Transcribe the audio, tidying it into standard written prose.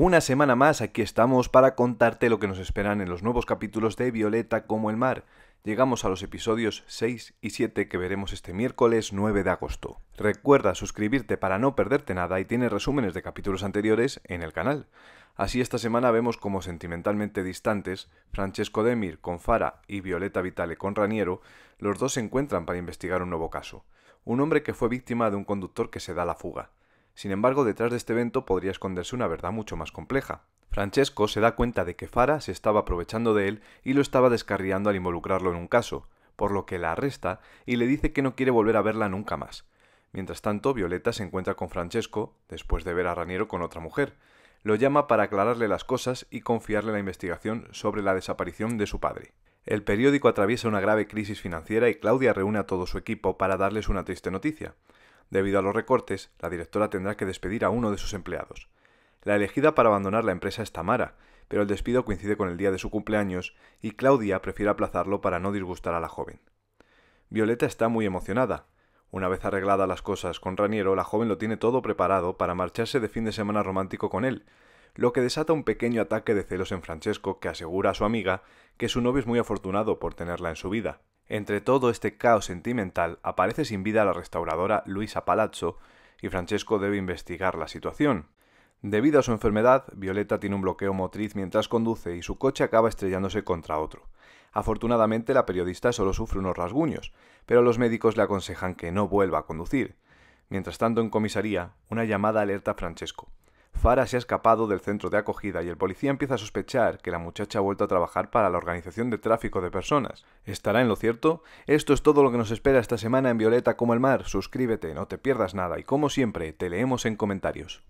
Una semana más aquí estamos para contarte lo que nos esperan en los nuevos capítulos de Violeta como el mar. Llegamos a los episodios 6 y 7 que veremos este miércoles 9 de agosto. Recuerda suscribirte para no perderte nada y tienes resúmenes de capítulos anteriores en el canal. Así esta semana vemos cómo sentimentalmente distantes, Francesco Demir con Fara y Violeta Vitale con Raniero, los dos se encuentran para investigar un nuevo caso. Un hombre que fue víctima de un conductor que se da la fuga. Sin embargo, detrás de este evento podría esconderse una verdad mucho más compleja. Francesco se da cuenta de que Fara se estaba aprovechando de él y lo estaba descarriando al involucrarlo en un caso, por lo que la arresta y le dice que no quiere volver a verla nunca más. Mientras tanto, Violeta se encuentra con Francesco después de ver a Raniero con otra mujer. Lo llama para aclararle las cosas y confiarle la investigación sobre la desaparición de su padre. El periódico atraviesa una grave crisis financiera y Claudia reúne a todo su equipo para darles una triste noticia. Debido a los recortes, la directora tendrá que despedir a uno de sus empleados. La elegida para abandonar la empresa es Tamara, pero el despido coincide con el día de su cumpleaños y Claudia prefiere aplazarlo para no disgustar a la joven. Violeta está muy emocionada. Una vez arregladas las cosas con Raniero, la joven lo tiene todo preparado para marcharse de fin de semana romántico con él, lo que desata un pequeño ataque de celos en Francesco, que asegura a su amiga que su novio es muy afortunado por tenerla en su vida. Entre todo este caos sentimental aparece sin vida la restauradora Luisa Palazzo y Francesco debe investigar la situación. Debido a su enfermedad, Violeta tiene un bloqueo motriz mientras conduce y su coche acaba estrellándose contra otro. Afortunadamente la periodista solo sufre unos rasguños, pero los médicos le aconsejan que no vuelva a conducir. Mientras tanto en comisaría, una llamada alerta a Francesco. Fara se ha escapado del centro de acogida y el policía empieza a sospechar que la muchacha ha vuelto a trabajar para la organización de tráfico de personas. ¿Estará en lo cierto? Esto es todo lo que nos espera esta semana en Violeta como el mar. Suscríbete, no te pierdas nada y como siempre te leemos en comentarios.